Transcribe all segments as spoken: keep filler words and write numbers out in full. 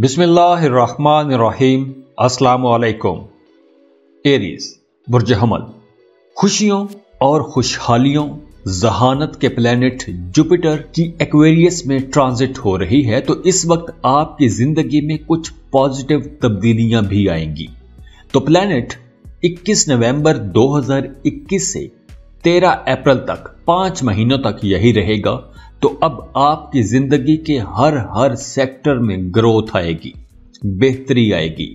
बिस्मिल्लाहिर्रहमानिर्रहीम। अस्सलामुअलैकुम। एरिस बुर्जहमल खुशियों और खुशहालियों जहानत के प्लेनेट जुपिटर की एक्वेरियस में ट्रांजिट हो रही है, तो इस वक्त आपकी जिंदगी में कुछ पॉजिटिव तब्दीलियां भी आएंगी। तो प्लेनेट इक्कीस नवंबर दो हज़ार इक्कीस से तेरह अप्रैल तक पांच महीनों तक यही रहेगा। तो अब आपकी जिंदगी के हर हर सेक्टर में ग्रोथ आएगी, बेहतरी आएगी।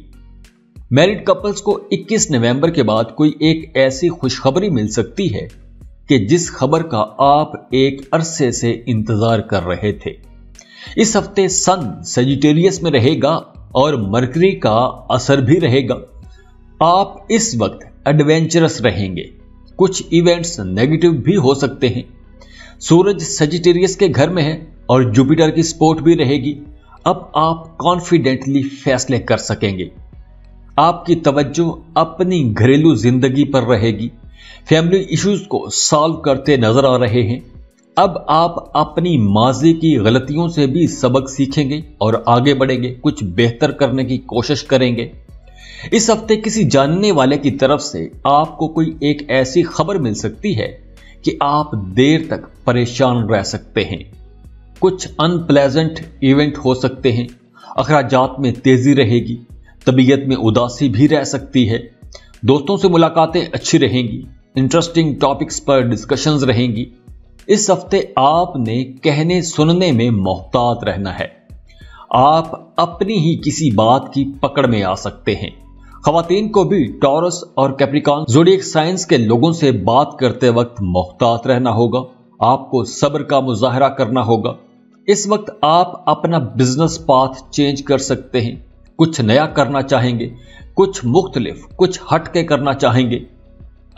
मैरिड कपल्स को इक्कीस नवंबर के बाद कोई एक ऐसी खुशखबरी मिल सकती है कि जिस खबर का आप एक अरसे से इंतजार कर रहे थे। इस हफ्ते सन सजिटेरियस में रहेगा और मरकरी का असर भी रहेगा। आप इस वक्त एडवेंचरस रहेंगे। कुछ इवेंट्स नेगेटिव भी हो सकते हैं। सूरज सजिटेरियस के घर में है और जुपिटर की सपोर्ट भी रहेगी। अब आप कॉन्फिडेंटली फैसले कर सकेंगे। आपकी तवज्जो अपनी घरेलू जिंदगी पर रहेगी। फैमिली इश्यूज को सॉल्व करते नजर आ रहे हैं। अब आप अपनी माजी की गलतियों से भी सबक सीखेंगे और आगे बढ़ेंगे, कुछ बेहतर करने की कोशिश करेंगे। इस हफ्ते किसी जानने वाले की तरफ से आपको कोई एक ऐसी खबर मिल सकती है कि आप देर तक परेशान रह सकते हैं। कुछ अनप्लेजेंट इवेंट हो सकते हैं। अखराजात में तेजी रहेगी। तबीयत में उदासी भी रह सकती है। दोस्तों से मुलाकातें अच्छी रहेंगी। इंटरेस्टिंग टॉपिक्स पर डिस्कशंस रहेंगी। इस हफ्ते आपने कहने सुनने में मोहतात रहना है। आप अपनी ही किसी बात की पकड़ में आ सकते हैं। खवातीन को भी टॉरस और कैप्रिकॉन ज़ोडिएक साइंस के लोगों से बात करते वक्त मोहतात रहना होगा। आपको सब्र का मुजाहरा करना होगा। इस वक्त आप अपना बिजनेस पाथ चेंज कर सकते हैं। कुछ नया करना चाहेंगे, कुछ मुख्तलिफ, कुछ हटके करना चाहेंगे।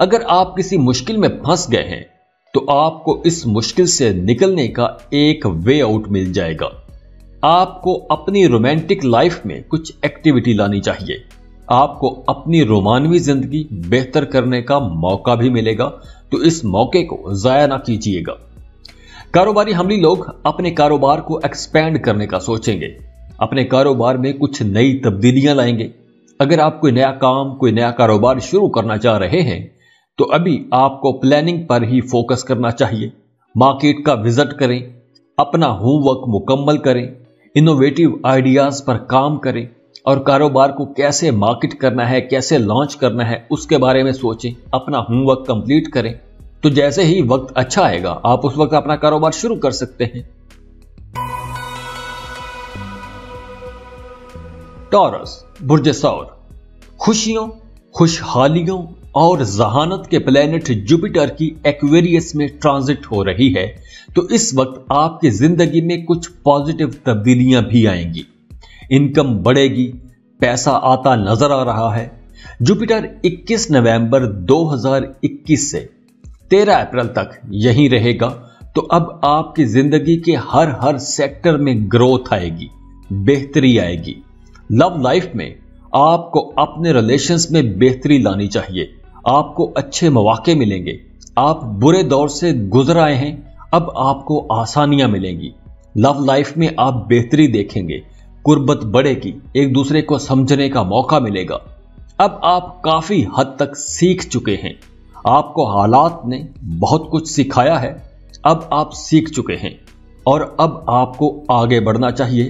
अगर आप किसी मुश्किल में फंस गए हैं तो आपको इस मुश्किल से निकलने का एक वे आउट मिल जाएगा। आपको अपनी रोमांटिक लाइफ में कुछ एक्टिविटी लानी चाहिए। आपको अपनी रोमानवी जिंदगी बेहतर करने का मौका भी मिलेगा, तो इस मौके को जाया ना कीजिएगा। कारोबारी हमली लोग अपने कारोबार को एक्सपेंड करने का सोचेंगे। अपने कारोबार में कुछ नई तब्दीलियां लाएंगे। अगर आप कोई नया काम, कोई नया कारोबार शुरू करना चाह रहे हैं तो अभी आपको प्लानिंग पर ही फोकस करना चाहिए। मार्केट का विजिट करें, अपना होमवर्क मुकम्मल करें, इनोवेटिव आइडियाज पर काम करें और कारोबार को कैसे मार्केट करना है, कैसे लॉन्च करना है, उसके बारे में सोचें। अपना होमवर्क कंप्लीट करें, तो जैसे ही वक्त अच्छा आएगा आप उस वक्त अपना कारोबार शुरू कर सकते हैं। टॉरस बुर्ज सौर खुशियों, खुशहालियों और जहानत के प्लेनेट जुपिटर की एक्वेरियस में ट्रांजिट हो रही है, तो इस वक्त आपकी जिंदगी में कुछ पॉजिटिव तब्दीलियां भी आएंगी। इनकम बढ़ेगी, पैसा आता नजर आ रहा है। जुपिटर इक्कीस नवंबर दो हज़ार इक्कीस से तेरह अप्रैल तक यहीं रहेगा। तो अब आपकी जिंदगी के हर हर सेक्टर में ग्रोथ आएगी, बेहतरी आएगी। लव लाइफ में आपको अपने रिलेशंस में बेहतरी लानी चाहिए। आपको अच्छे मौके मिलेंगे। आप बुरे दौर से गुजर आए हैं, अब आपको आसानियां मिलेंगी। लव लाइफ में आप बेहतरी देखेंगे, कुर्बत बढ़ेगी, एक दूसरे को समझने का मौका मिलेगा। अब आप काफी हद तक सीख चुके हैं। आपको हालात ने बहुत कुछ सिखाया है। अब आप सीख चुके हैं और अब आपको आगे बढ़ना चाहिए,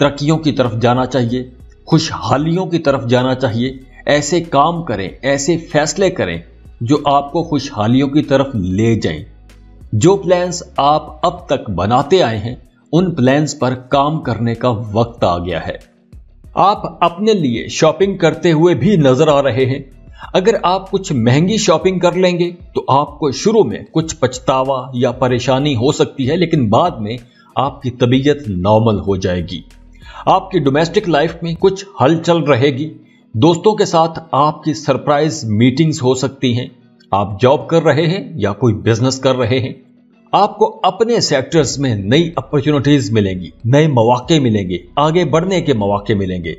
तरक्कियों की तरफ जाना चाहिए, खुशहालियों की तरफ जाना चाहिए। ऐसे काम करें, ऐसे फैसले करें जो आपको खुशहालियों की तरफ ले जाएं। जो प्लान्स आप अब तक बनाते आए हैं उन प्लान्स पर काम करने का वक्त आ गया है। आप अपने लिए शॉपिंग करते हुए भी नजर आ रहे हैं। अगर आप कुछ महंगी शॉपिंग कर लेंगे तो आपको शुरू में कुछ पछतावा या परेशानी हो सकती है, लेकिन बाद में आपकी तबीयत नॉर्मल हो जाएगी। आपकी डोमेस्टिक लाइफ में कुछ हलचल रहेगी। दोस्तों के साथ आपकी सरप्राइज मीटिंग्स हो सकती हैं। आप जॉब कर रहे हैं या कोई बिजनेस कर रहे हैं, आपको अपने सेक्टर्स में नई अपॉर्चुनिटीज मिलेंगी, नए मौके मिलेंगे, आगे बढ़ने के मौके मिलेंगे,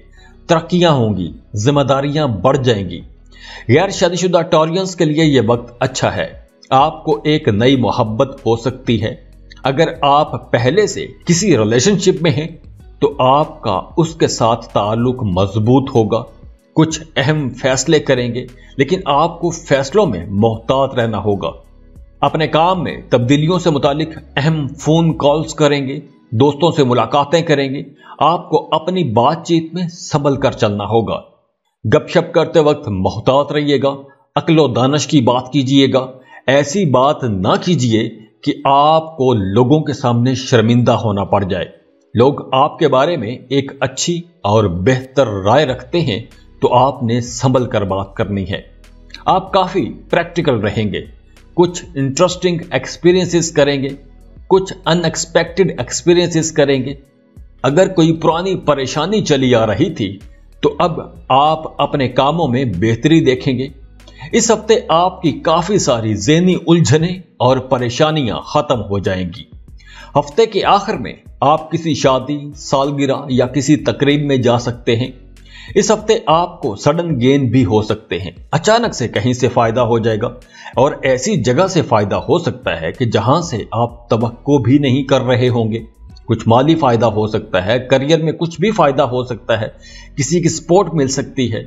तरक्कियां होंगी, जिम्मेदारियां बढ़ जाएंगी। गैर शादीशुदा टॉरियंस के लिए यह वक्त अच्छा है। आपको एक नई मोहब्बत हो सकती है। अगर आप पहले से किसी रिलेशनशिप में हैं तो आपका उसके साथ ताल्लुक मजबूत होगा, कुछ अहम फैसले करेंगे, लेकिन आपको फैसलों में मोहतात रहना होगा। अपने काम में तब्दीलियों से मुतालिक अहम फोन कॉल्स करेंगे, दोस्तों से मुलाकातें करेंगे। आपको अपनी बातचीत में संभल कर चलना होगा। गपशप करते वक्त मोहतात रहिएगा, अक्लो दानिश की बात कीजिएगा। ऐसी बात ना कीजिए कि आपको लोगों के सामने शर्मिंदा होना पड़ जाए। लोग आपके बारे में एक अच्छी और बेहतर राय रखते हैं, तो आपने संभल कर बात करनी है। आप काफ़ी प्रैक्टिकल रहेंगे, कुछ इंटरेस्टिंग एक्सपीरियंसेस करेंगे, कुछ अनएक्सपेक्टेड एक्सपीरियंसेस करेंगे। अगर कोई पुरानी परेशानी चली आ रही थी, तो अब आप अपने कामों में बेहतरी देखेंगे। इस हफ्ते आपकी काफ़ी सारी ज़हनी उलझनें और परेशानियां ख़त्म हो जाएंगी। हफ्ते के आखिर में आप किसी शादी, सालगिरह या किसी तकरीब में जा सकते हैं। इस हफ्ते आपको सडन गेन भी हो सकते हैं, अचानक से कहीं से फायदा हो जाएगा, और ऐसी जगह से फायदा हो सकता है कि जहां से आप तवक्को भी नहीं कर रहे होंगे। कुछ माली फायदा हो सकता है, करियर में कुछ भी फायदा हो सकता है, किसी की सपोर्ट मिल सकती है।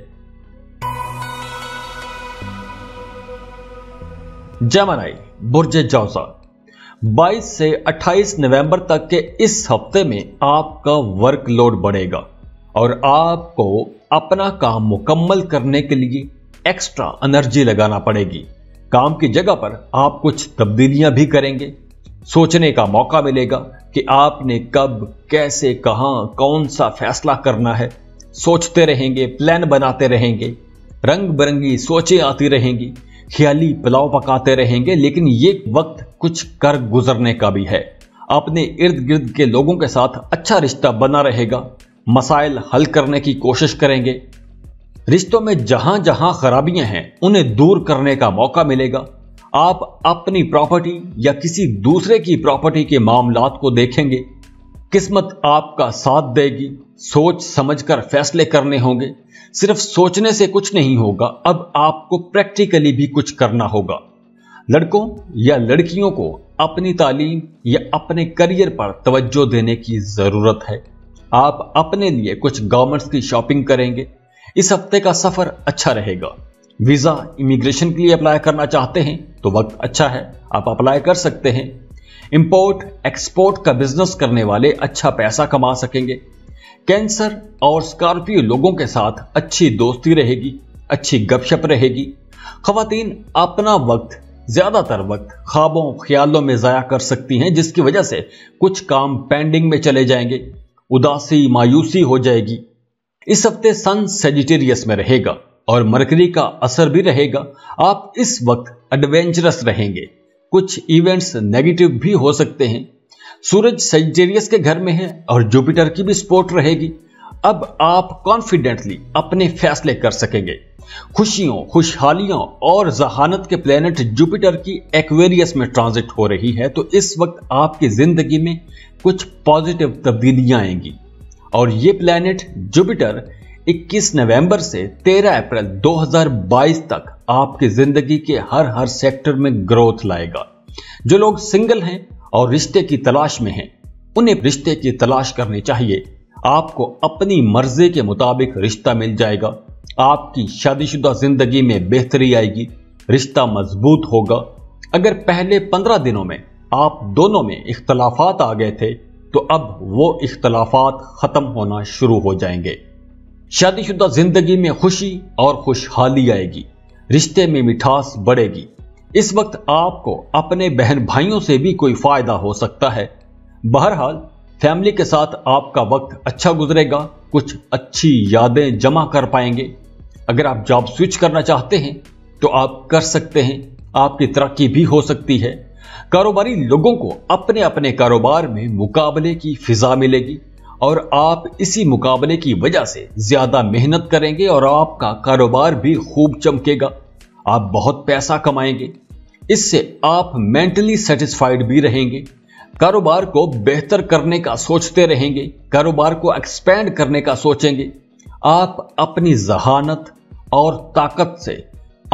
जेमिनाई, बुर्ज जौसा, बाईस से अट्ठाईस नवंबर तक के इस हफ्ते में आपका वर्कलोड बढ़ेगा और आपको अपना काम मुकम्मल करने के लिए एक्स्ट्रा एनर्जी लगाना पड़ेगी। काम की जगह पर आप कुछ तब्दीलियां भी करेंगे। सोचने का मौका मिलेगा कि आपने कब, कैसे, कहां, कौन सा फैसला करना है। सोचते रहेंगे, प्लान बनाते रहेंगे, रंग बिरंगी सोचें आती रहेंगी, ख्याली पुलाव पकाते रहेंगे। लेकिन ये वक्त कुछ कर गुजरने का भी है। अपने इर्द गिर्द के लोगों के साथ अच्छा रिश्ता बना रहेगा, मसाइल हल करने की कोशिश करेंगे। रिश्तों में जहां जहां खराबियां हैं, उन्हें दूर करने का मौका मिलेगा। आप अपनी प्रॉपर्टी या किसी दूसरे की प्रॉपर्टी के मामलात को देखेंगे। किस्मत आपका साथ देगी। सोच समझकर फैसले करने होंगे। सिर्फ सोचने से कुछ नहीं होगा, अब आपको प्रैक्टिकली भी कुछ करना होगा। लड़कों या लड़कियों को अपनी तालीम या अपने करियर पर तवज्जो देने की जरूरत है। आप अपने लिए कुछ गारमेंट्स की शॉपिंग करेंगे। इस हफ्ते का सफर अच्छा रहेगा। वीजा, इमिग्रेशन के लिए अप्लाई करना चाहते हैं तो वक्त अच्छा है, आप अप्लाई कर सकते हैं। इंपोर्ट एक्सपोर्ट का बिजनेस करने वाले अच्छा पैसा कमा सकेंगे। कैंसर और स्कॉर्पियो लोगों के साथ अच्छी दोस्ती रहेगी, अच्छी गपशप रहेगी। खवातीन अपना वक्त, ज्यादातर वक्त ख्वाबों, ख्यालों में जाया कर सकती हैं, जिसकी वजह से कुछ काम पेंडिंग में चले जाएंगे, उदासी, मायूसी हो जाएगी। इस हफ्ते सन सजिटेरियस में रहेगा और मरकरी का असर भी रहेगा। आप इस वक्त एडवेंचरस रहेंगे, कुछ इवेंट्स नेगेटिव भी हो सकते हैं। सूरज सजिटेरियस के घर में है और जुपिटर की भी सपोर्ट रहेगी। अब आप कॉन्फिडेंटली अपने फैसले कर सकेंगे। खुशियों, खुशहालियों और जहानत के प्लेनेट जुपिटर की एक्वेरियस में ट्रांजिट हो रही है, तो इस वक्त आपकी जिंदगी में कुछ पॉजिटिव तब्दीलियां आएंगी। और ये प्लेनेट जुपिटर इक्कीस नवंबर से तेरह अप्रैल दो हज़ार बाईस तक आपकी जिंदगी के हर हर सेक्टर में ग्रोथ लाएगा। जो लोग सिंगल हैं और रिश्ते की तलाश में हैं, उन्हें रिश्ते की तलाश करनी चाहिए। आपको अपनी मर्जी के मुताबिक रिश्ता मिल जाएगा। आपकी शादीशुदा जिंदगी में बेहतरी आएगी, रिश्ता मजबूत होगा। अगर पहले पंद्रह दिनों में आप दोनों में इख्तलाफात आ गए थे, तो अब वो इख्तलाफात खत्म होना शुरू हो जाएंगे। शादीशुदा जिंदगी में खुशी और खुशहाली आएगी, रिश्ते में मिठास बढ़ेगी। इस वक्त आपको अपने बहन भाइयों से भी कोई फायदा हो सकता है। बहरहाल फैमिली के साथ आपका वक्त अच्छा गुजरेगा, कुछ अच्छी यादें जमा कर पाएंगे। अगर आप जॉब स्विच करना चाहते हैं तो आप कर सकते हैं, आपकी तरक्की भी हो सकती है। कारोबारी लोगों को अपने अपने कारोबार में मुकाबले की फिजा मिलेगी और आप इसी मुकाबले की वजह से ज्यादा मेहनत करेंगे और आपका कारोबार भी खूब चमकेगा। आप बहुत पैसा कमाएंगे, इससे आप मेंटली सेटिस्फाइड भी रहेंगे। कारोबार को बेहतर करने का सोचते रहेंगे, कारोबार को एक्सपेंड करने का सोचेंगे। आप अपनी जहानत और ताकत से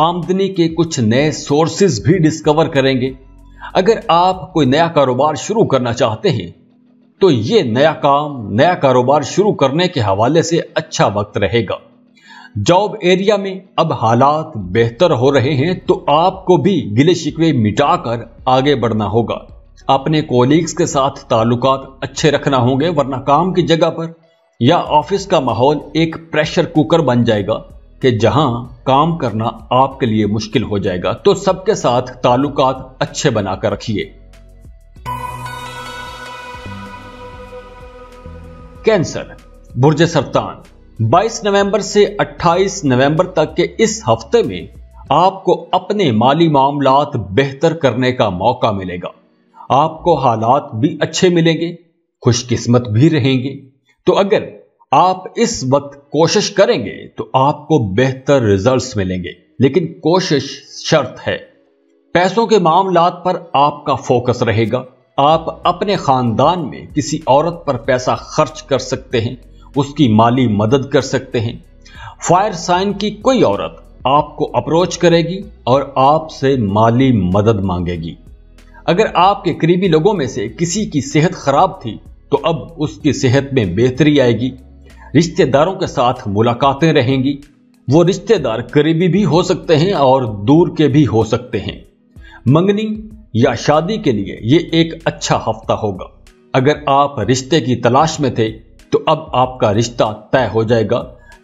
आमदनी के कुछ नए सोर्सेज भी डिस्कवर करेंगे। अगर आप कोई नया कारोबार शुरू करना चाहते हैं तो ये नया काम, नया कारोबार शुरू करने के हवाले से अच्छा वक्त रहेगा। जॉब एरिया में अब हालात बेहतर हो रहे हैं तो आपको भी गिले शिकवे मिटाकर आगे बढ़ना होगा। अपने कोलीग्स के साथ ताल्लुकात अच्छे रखना होंगे, वरना काम की जगह पर या ऑफिस का माहौल एक प्रेशर कुकर बन जाएगा कि जहां काम करना आपके लिए मुश्किल हो जाएगा। तो सबके साथ ताल्लुकात अच्छे बनाकर रखिए। कैंसर, बुर्ज सरतान, बाईस नवंबर से अट्ठाईस नवंबर तक के इस हफ्ते में आपको अपने माली मामलात बेहतर करने का मौका मिलेगा। आपको हालात भी अच्छे मिलेंगे, खुशकिस्मत भी रहेंगे। तो अगर आप इस वक्त कोशिश करेंगे तो आपको बेहतर रिजल्ट्स मिलेंगे, लेकिन कोशिश शर्त है। पैसों के मामलात पर आपका फोकस रहेगा। आप अपने खानदान में किसी औरत पर पैसा खर्च कर सकते हैं, उसकी माली मदद कर सकते हैं। फायर साइन की कोई औरत आपको अप्रोच करेगी और आपसे माली मदद मांगेगी। अगर आपके करीबी लोगों में से किसी की सेहत खराब थी तो अब उसकी सेहत में बेहतरी आएगी। रिश्तेदारों के साथ मुलाकातें रहेंगी। वो रिश्तेदार करीबी भी हो सकते हैं और दूर के भी हो सकते हैं। मंगनी या शादी के लिए ये एक अच्छा हफ्ता होगा। अगर आप रिश्ते की तलाश में थे तो अब आपका रिश्ता तय हो जाएगा,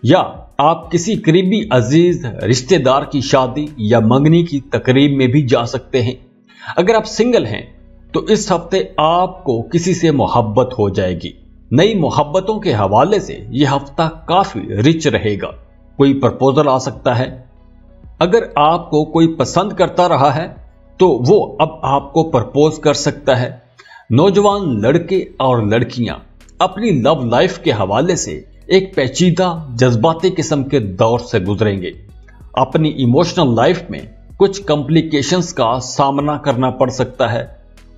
या आप किसी करीबी अजीज रिश्तेदार की शादी या मंगनी की तकरीब में भी जा सकते हैं। अगर आप सिंगल हैं तो इस हफ्ते आपको किसी से मोहब्बत हो जाएगी। नई मोहब्बतों के हवाले से यह हफ्ता काफी रिच रहेगा। कोई प्रपोजल आ सकता है। अगर आपको कोई पसंद करता रहा है तो वो अब आपको प्रपोज कर सकता है। नौजवान लड़के और लड़कियां अपनी लव लाइफ के हवाले से एक पेचीदा जज्बाती किस्म के दौर से गुजरेंगे। अपनी इमोशनल लाइफ में कुछ कॉम्प्लिकेशंस का सामना करना पड़ सकता है।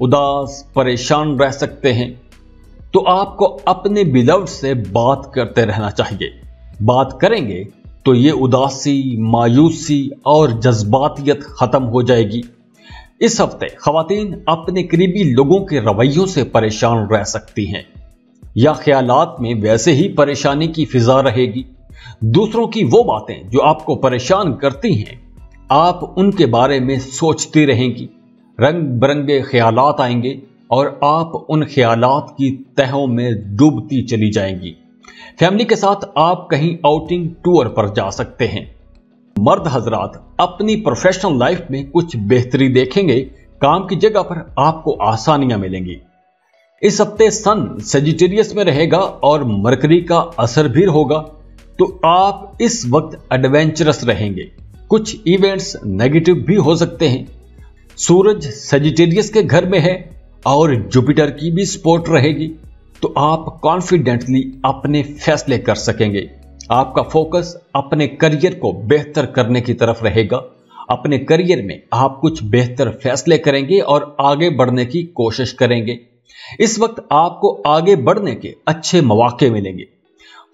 उदास, परेशान रह सकते हैं। तो आपको अपने बिलव्ड से बात करते रहना चाहिए। बात करेंगे तो ये उदासी, मायूसी और जज्बातियत खत्म हो जाएगी। इस हफ्ते खवातीन अपने करीबी लोगों के रवैयों से परेशान रह सकती हैं, या ख्यालात में वैसे ही परेशानी की फिजा रहेगी। दूसरों की वो बातें जो आपको परेशान करती हैं, आप उनके बारे में सोचती रहेंगी। रंग बिरंगे ख्यालात आएंगे और आप उन ख्यालात की तहों में डूबती चली जाएंगी। फैमिली के साथ आप कहीं आउटिंग, टूर पर जा सकते हैं। मर्द हजरात अपनी प्रोफेशनल लाइफ में कुछ बेहतरी देखेंगे। काम की जगह पर आपको आसानियां मिलेंगी। इस हफ्ते सन सजिटेरियस में रहेगा और मरकरी का असर भी होगा, तो आप इस वक्त एडवेंचरस रहेंगे। कुछ इवेंट्स नेगेटिव भी हो सकते हैं। सूरज सजिटेरियस के घर में है और जुपिटर की भी सपोर्ट रहेगी, तो आप कॉन्फिडेंटली अपने फैसले कर सकेंगे। आपका फोकस अपने करियर को बेहतर करने की तरफ रहेगा। अपने करियर में आप कुछ बेहतर फैसले करेंगे और आगे बढ़ने की कोशिश करेंगे। इस वक्त आपको आगे बढ़ने के अच्छे मौके मिलेंगे।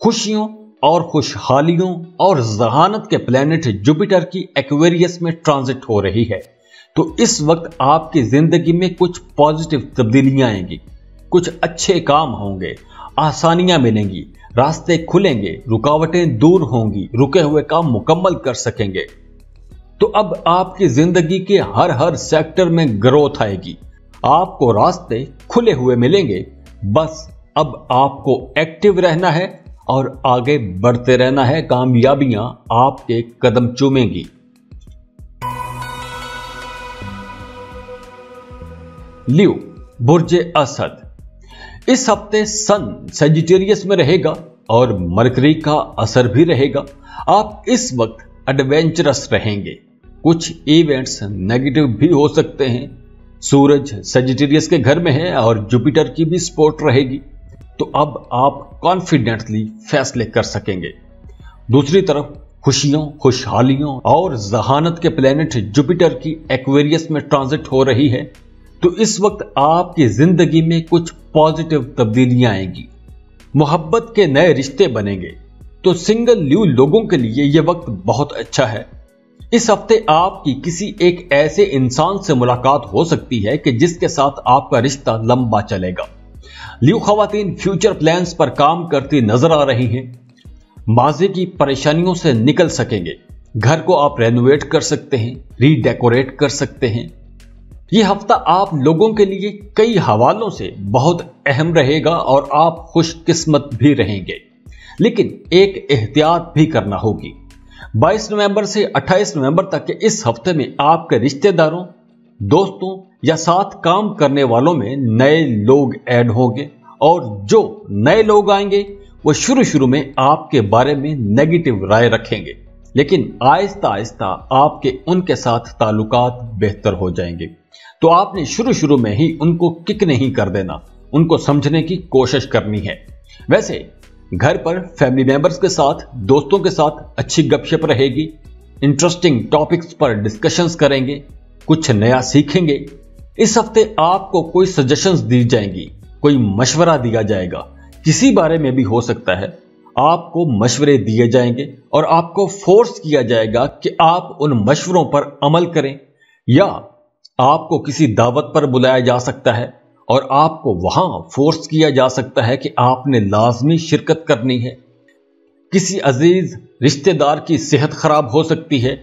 खुशियों और खुशहालियों और जहानत के प्लेनेट जुपिटर की एक्वेरियस में ट्रांजिट हो रही है, तो इस वक्त आपकी जिंदगी में कुछ पॉजिटिव तब्दीलियां आएंगी। कुछ अच्छे काम होंगे, आसानियां मिलेंगी, रास्ते खुलेंगे, रुकावटें दूर होंगी, रुके हुए काम मुकम्मल कर सकेंगे। तो अब आपकी जिंदगी के हर हर सेक्टर में ग्रोथ आएगी। आपको रास्ते खुले हुए मिलेंगे। बस अब आपको एक्टिव रहना है और आगे बढ़ते रहना है। कामयाबियां आपके कदम चूमेंगी। लियो, बुर्जे असद, इस हफ्ते सन सजिटेरियस में रहेगा और मरकरी का असर भी रहेगा। आप इस वक्त एडवेंचरस रहेंगे। कुछ इवेंट्स नेगेटिव भी हो सकते हैं। सूरज सजिटेरियस के घर में है और जुपिटर की भी सपोर्ट रहेगी, तो अब आप कॉन्फिडेंटली फैसले कर सकेंगे। दूसरी तरफ खुशियों, खुशहालियों और जहानत के प्लेनेट जुपिटर की एक्वेरियस में ट्रांजिट हो रही है, तो इस वक्त आपकी जिंदगी में कुछ पॉजिटिव तब्दीलियां आएंगी। मोहब्बत के नए रिश्ते बनेंगे, तो सिंगल ल्यू लोगों के लिए यह वक्त बहुत अच्छा है। इस हफ्ते आपकी किसी एक ऐसे इंसान से मुलाकात हो सकती है कि जिसके साथ आपका रिश्ता लंबा चलेगा। लियो खवातीन फ्यूचर प्लान्स पर काम करती नजर आ रही हैं। माजी की परेशानियों से निकल सकेंगे। घर को आप रेनोवेट कर सकते हैं, रीडेकोरेट कर सकते हैं। ये हफ्ता आप लोगों के लिए कई हवालों से बहुत अहम रहेगा और आप खुशकिस्मत भी रहेंगे, लेकिन एक एहतियात भी करना होगी। बाईस नवंबर से अट्ठाईस नवंबर तक के इस हफ्ते में आपके रिश्तेदारों, दोस्तों या साथ काम करने वालों में नए लोग ऐड होंगे और जो नए लोग आएंगे वो शुरू शुरू में आपके बारे में नेगेटिव राय रखेंगे, लेकिन आहिस्ता आहिस्ता आपके उनके साथ ताल्लुकात बेहतर हो जाएंगे। तो आपने शुरू शुरू में ही उनको किक नहीं कर देना, उनको समझने की कोशिश करनी है। वैसे घर पर फैमिली मेंबर्स के साथ, दोस्तों के साथ अच्छी गपशप रहेगी। इंटरेस्टिंग टॉपिक्स पर डिस्कशंस करेंगे, कुछ नया सीखेंगे। इस हफ्ते आपको कोई सजेशंस दी जाएंगी, कोई मशवरा दिया जाएगा, किसी बारे में भी हो सकता है। आपको मशवरे दिए जाएंगे और आपको फोर्स किया जाएगा कि आप उन मशवरों पर अमल करें, या आपको किसी दावत पर बुलाया जा सकता है और आपको वहां फोर्स किया जा सकता है कि आपने लाजमी शिरकत करनी है। किसी अजीज रिश्तेदार की सेहत खराब हो सकती है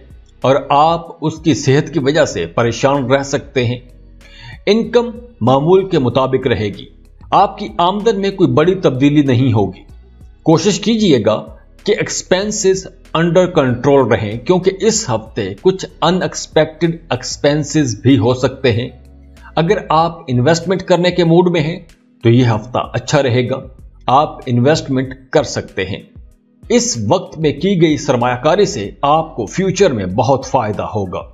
और आप उसकी सेहत की वजह से परेशान रह सकते हैं। इनकम मामूल के मुताबिक रहेगी, आपकी आमदन में कोई बड़ी तब्दीली नहीं होगी। कोशिश कीजिएगा कि एक्सपेंसेस अंडर कंट्रोल रहें, क्योंकि इस हफ्ते कुछ अनएक्सपेक्टेड एक्सपेंसेस भी हो सकते हैं। अगर आप इन्वेस्टमेंट करने के मूड में हैं तो यह हफ्ता अच्छा रहेगा, आप इन्वेस्टमेंट कर सकते हैं। इस वक्त में की गई सरमायाकारी से आपको फ्यूचर में बहुत फायदा होगा।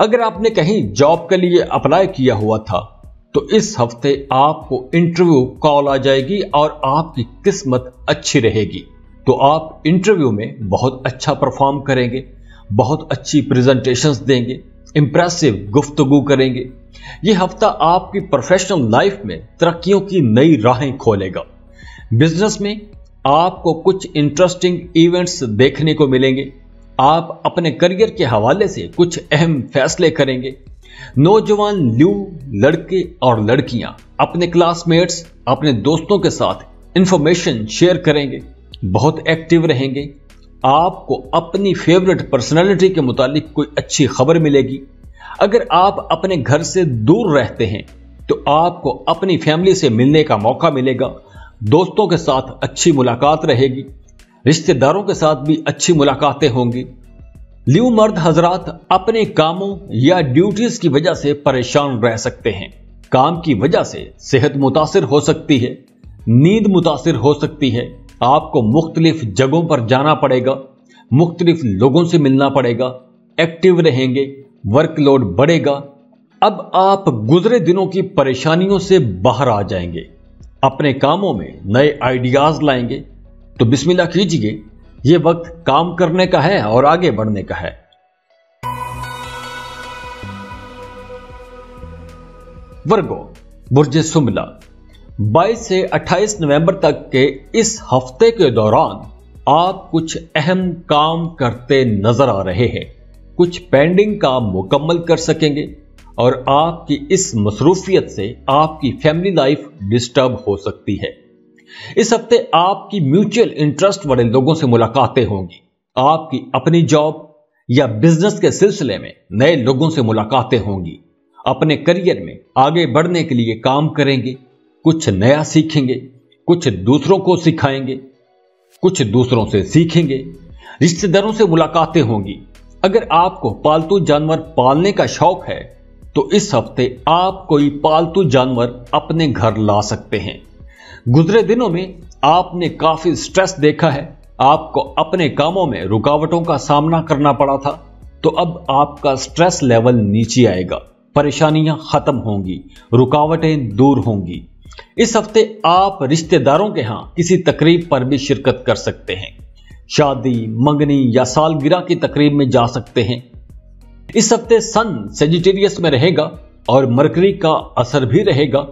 अगर आपने कहीं जॉब के लिए अप्लाई किया हुआ था तो इस हफ्ते आपको इंटरव्यू कॉल आ जाएगी और आपकी किस्मत अच्छी रहेगी, तो आप इंटरव्यू में बहुत अच्छा परफॉर्म करेंगे, बहुत अच्छी प्रेजेंटेशंस देंगे, इंप्रेसिव गुफ्तगू करेंगे। यह हफ्ता आपकी प्रोफेशनल लाइफ में तरक्कियों की नई राहें खोलेगा। बिजनेस में आपको कुछ इंटरेस्टिंग इवेंट्स देखने को मिलेंगे। आप अपने करियर के हवाले से कुछ अहम फैसले करेंगे। नौजवान लियो लड़के और लड़कियां अपने क्लासमेट्स, अपने दोस्तों के साथ इंफॉर्मेशन शेयर करेंगे, बहुत एक्टिव रहेंगे। आपको अपनी फेवरेट पर्सनालिटी के मुताबिक कोई अच्छी खबर मिलेगी। अगर आप अपने घर से दूर रहते हैं तो आपको अपनी फैमिली से मिलने का मौका मिलेगा। दोस्तों के साथ अच्छी मुलाकात रहेगी, रिश्तेदारों के साथ भी अच्छी मुलाकातें होंगी। लियो मर्द हजरात अपने कामों या ड्यूटीज की वजह से परेशान रह सकते हैं। काम की वजह से सेहत मुतासिर हो सकती है, नींद मुतासिर हो सकती है। आपको मुख्तलिफ जगहों पर जाना पड़ेगा, मुख्तलिफ लोगों से मिलना पड़ेगा। एक्टिव रहेंगे, वर्कलोड बढ़ेगा। अब आप गुजरे दिनों की परेशानियों से बाहर आ जाएंगे, अपने कामों में नए आइडियाज लाएंगे। तो बिस्मिल्ला कीजिए, ये वक्त काम करने का है और आगे बढ़ने का है। वर्गो बुर्जे सुमला बाईस से अट्ठाईस नवंबर तक के इस हफ्ते के दौरान आप कुछ अहम काम करते नजर आ रहे हैं। कुछ पेंडिंग काम मुकम्मल कर सकेंगे और आपकी इस मसरूफियत से आपकी फैमिली लाइफ डिस्टर्ब हो सकती है। इस हफ्ते आपकी म्यूचुअल इंटरेस्ट वाले लोगों से मुलाकातें होंगी। आपकी अपनी जॉब या बिजनेस के सिलसिले में नए लोगों से मुलाकातें होंगी। अपने करियर में आगे बढ़ने के लिए काम करेंगे, कुछ नया सीखेंगे, कुछ दूसरों को सिखाएंगे, कुछ दूसरों से सीखेंगे। रिश्तेदारों से मुलाकातें होंगी। अगर आपको पालतू जानवर पालने का शौक है तो इस हफ्ते आप कोई पालतू जानवर अपने घर ला सकते हैं। गुजरे दिनों में आपने काफी स्ट्रेस देखा है, आपको अपने कामों में रुकावटों का सामना करना पड़ा था, तो अब आपका स्ट्रेस लेवल नीचे आएगा, परेशानियां खत्म होंगी, रुकावटें दूर होंगी। इस हफ्ते आप रिश्तेदारों के यहाँ किसी तकरीब पर भी शिरकत कर सकते हैं। शादी, मंगनी या सालगिरह की तकरीब में जा सकते हैं। इस हफ्ते सन सजिटेरियस में रहेगा और मरकरी का असर भी रहेगा।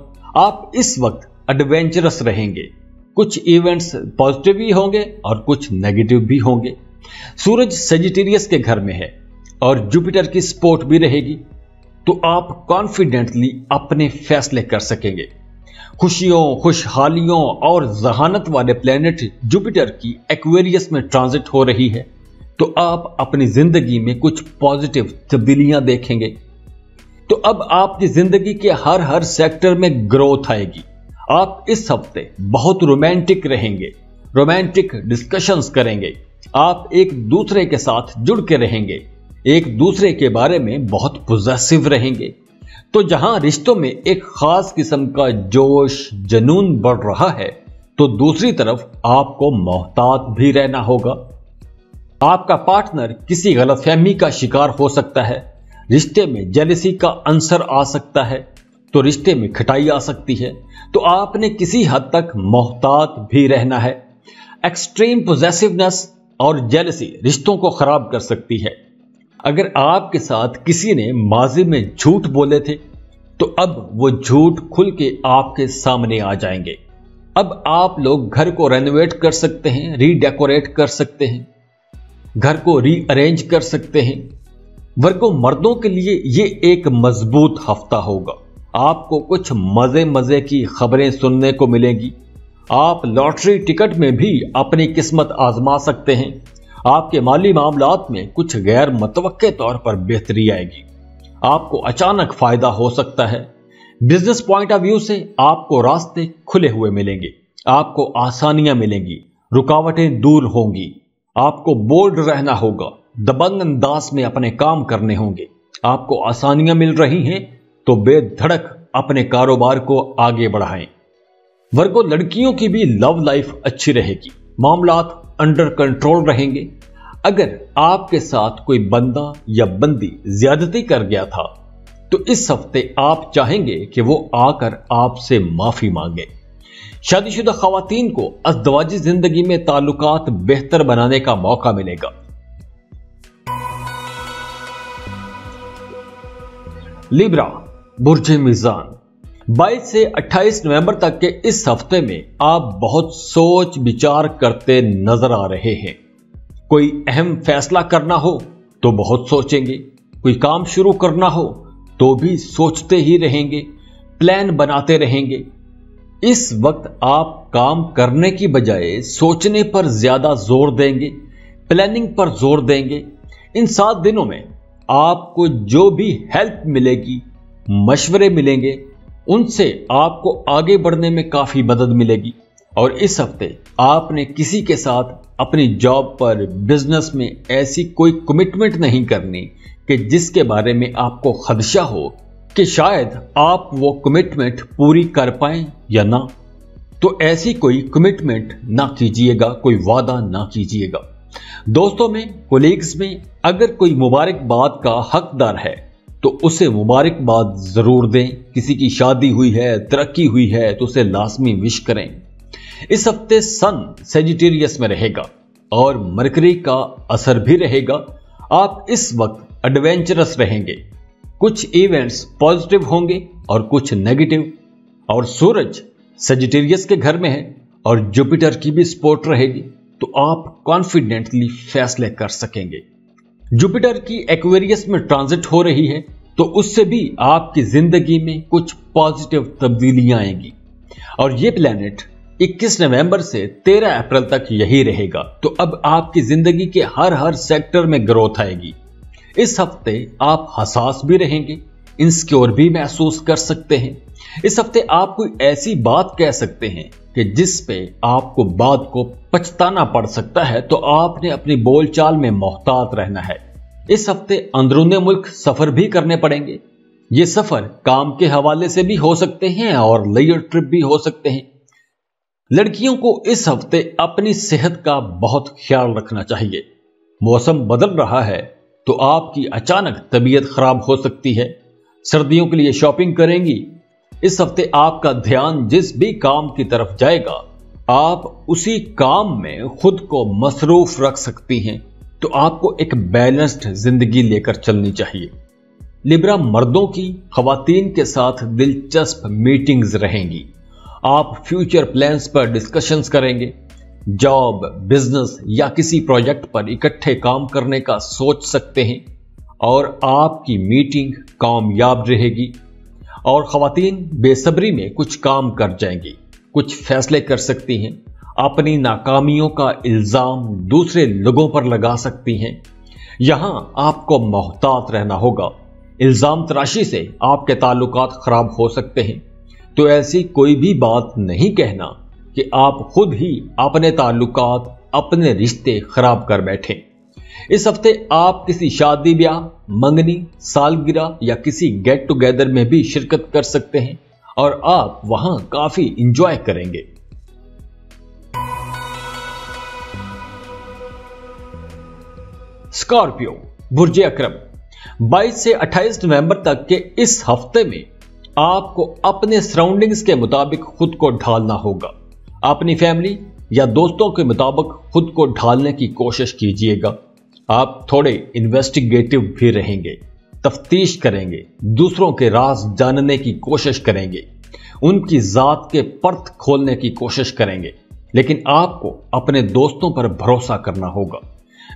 आप इस वक्त एडवेंचरस रहेंगे। कुछ इवेंट्स पॉजिटिव भी होंगे और कुछ नेगेटिव भी होंगे। सूरज सजिटेरियस के घर में है और जुपिटर की सपोर्ट भी रहेगी, तो आप कॉन्फिडेंटली अपने फैसले कर सकेंगे। खुशियों, खुशहालियों और जहानत वाले प्लेनेट जुपिटर की एक्वेरियस में ट्रांजिट हो रही है, तो आप अपनी जिंदगी में कुछ पॉजिटिव तब्दीलियां देखेंगे। तो अब आपकी जिंदगी के हर हर सेक्टर में ग्रोथ आएगी। आप इस हफ्ते बहुत रोमांटिक रहेंगे, रोमांटिक डिस्कशंस करेंगे, आप एक दूसरे के साथ जुड़ के रहेंगे, एक दूसरे के बारे में बहुत पॉजिटिव रहेंगे। तो जहां रिश्तों में एक खास किस्म का जोश जुनून बढ़ रहा है, तो दूसरी तरफ आपको मोहतात भी रहना होगा। आपका पार्टनर किसी गलतफहमी का शिकार हो सकता है, रिश्ते में जेलसी का अंसर आ सकता है, तो रिश्ते में खटाई आ सकती है, तो आपने किसी हद तक मोहतात भी रहना है। एक्सट्रीम पॉजेसिवनेस और जेलसी रिश्तों को खराब कर सकती है। अगर आपके साथ किसी ने माजी में झूठ बोले थे, तो अब वो झूठ खुल के आपके सामने आ जाएंगे। अब आप लोग घर को रेनोवेट कर सकते हैं, रीडेकोरेट कर सकते हैं, घर को रीअरेंज कर सकते हैं। वर्गो मर्दों के लिए ये एक मजबूत हफ्ता होगा। आपको कुछ मजे मजे की खबरें सुनने को मिलेंगी। आप लॉटरी टिकट में भी अपनी किस्मत आजमा सकते हैं। आपके माली मामलात में कुछ गैर मुतवक्के तौर पर बेहतरी आएगी। आपको अचानक फायदा हो सकता है। बिजनेस पॉइंट ऑफ व्यू से आपको रास्ते खुले हुए मिलेंगे, आपको आसानियां मिलेंगी, रुकावटें दूर होंगी। आपको बोल्ड रहना होगा, दबंग अंदाज में अपने काम करने होंगे। आपको आसानियां मिल रही हैं, तो बेधड़क अपने कारोबार को आगे बढ़ाएं। वर्गो लड़कियों की भी लव लाइफ अच्छी रहेगी, मामलात अंडर कंट्रोल रहेंगे। अगर आपके साथ कोई बंदा या बंदी ज्यादती कर गया था, तो इस हफ्ते आप चाहेंगे कि वो आकर आपसे माफी मांगे। शादीशुदा खवातीन को अज़दवाजी जिंदगी में ताल्लुकात बेहतर बनाने का मौका मिलेगा। लिब्रा बुर्ज मिजान बाईस से अट्ठाईस नवंबर तक के इस हफ्ते में आप बहुत सोच विचार करते नजर आ रहे हैं। कोई अहम फैसला करना हो तो बहुत सोचेंगे, कोई काम शुरू करना हो तो भी सोचते ही रहेंगे, प्लान बनाते रहेंगे। इस वक्त आप काम करने की बजाय सोचने पर ज्यादा जोर देंगे, प्लानिंग पर जोर देंगे। इन सात दिनों में आपको जो भी हेल्प मिलेगी, मशवरे मिलेंगे, उनसे आपको आगे बढ़ने में काफी मदद मिलेगी। और इस हफ्ते आपने किसी के साथ अपनी जॉब पर, बिजनेस में ऐसी कोई कमिटमेंट नहीं करनी कि जिसके बारे में आपको खदशा हो कि शायद आप वो कमिटमेंट पूरी कर पाएं या ना। तो ऐसी कोई कमिटमेंट ना कीजिएगा, कोई वादा ना कीजिएगा। दोस्तों में, कोलीग्स में अगर कोई मुबारकबाद का हकदार है, तो उसे मुबारकबाद जरूर दें। किसी की शादी हुई है, तरक्की हुई है, तो उसे लाजमी विश करें। इस हफ्ते सन सजिटेरियस में रहेगा और मरकरी का असर भी रहेगा। आप इस वक्त एडवेंचरस रहेंगे। कुछ इवेंट्स पॉजिटिव होंगे और कुछ नेगेटिव। और सूरज सजिटेरियस के घर में है और जुपिटर की भी सपोर्ट रहेगी, तो आप कॉन्फिडेंटली फैसले कर सकेंगे। जुपिटर की एक्वेरियस में ट्रांजिट हो रही है, तो उससे भी आपकी जिंदगी में कुछ पॉजिटिव तब्दीलियां आएंगी। और ये प्लेनेट इक्कीस नवंबर से तेरह अप्रैल तक यही रहेगा, तो अब आपकी जिंदगी के हर हर सेक्टर में ग्रोथ आएगी। इस हफ्ते आप हसास भी रहेंगे, इनसिक्योर भी महसूस कर सकते हैं। इस हफ्ते आप कोई ऐसी बात कह सकते हैं कि जिस पे आपको बात को पछताना पड़ सकता है, तो आपने अपनी बोलचाल में मोहतात रहना है। इस हफ्ते अंदरूनी मुल्क सफर भी करने पड़ेंगे। ये सफर काम के हवाले से भी हो सकते हैं और लेयर ट्रिप भी हो सकते हैं। लड़कियों को इस हफ्ते अपनी सेहत का बहुत ख्याल रखना चाहिए। मौसम बदल रहा है, तो आपकी अचानक तबीयत खराब हो सकती है। सर्दियों के लिए शॉपिंग करेंगी। इस हफ्ते आपका ध्यान जिस भी काम की तरफ जाएगा, आप उसी काम में खुद को मसरूफ रख सकती हैं, तो आपको एक बैलेंस्ड जिंदगी लेकर चलनी चाहिए। लिब्रा मर्दों की खवातीन के साथ दिलचस्प मीटिंग्स रहेंगी। आप फ्यूचर प्लान्स पर डिस्कशंस करेंगे। जॉब, बिजनेस या किसी प्रोजेक्ट पर इकट्ठे काम करने का सोच सकते हैं और आपकी मीटिंग कामयाब रहेगी। और ख़वातीन बेसब्री में कुछ काम कर जाएंगी, कुछ फैसले कर सकती हैं, अपनी नाकामियों का इल्ज़ाम दूसरे लोगों पर लगा सकती हैं। यहाँ आपको मोहतात रहना होगा, इल्ज़ाम तराशी से आपके ताल्लुकात ख़राब हो सकते हैं। तो ऐसी कोई भी बात नहीं कहना कि आप खुद ही अपने ताल्लुकात, अपने रिश्ते ख़राब कर बैठें। इस हफ्ते आप किसी शादी ब्याह, मंगनी, सालगिरह या किसी गेट टुगेदर में भी शिरकत कर सकते हैं और आप वहां काफ़ी इंजॉय करेंगे। स्कॉर्पियो बुर्ज अकरम, बाईस से अट्ठाईस नवंबर तक के इस हफ्ते में आपको अपने सराउंडिंग्स के मुताबिक खुद को ढालना होगा। अपनी फैमिली या दोस्तों के मुताबिक खुद को ढालने की कोशिश कीजिएगा। आप थोड़े इन्वेस्टिगेटिव भी रहेंगे, तफ्तीश करेंगे, दूसरों के राज जानने की कोशिश करेंगे, उनकी जात के पर्त खोलने की कोशिश करेंगे, लेकिन आपको अपने दोस्तों पर भरोसा करना होगा।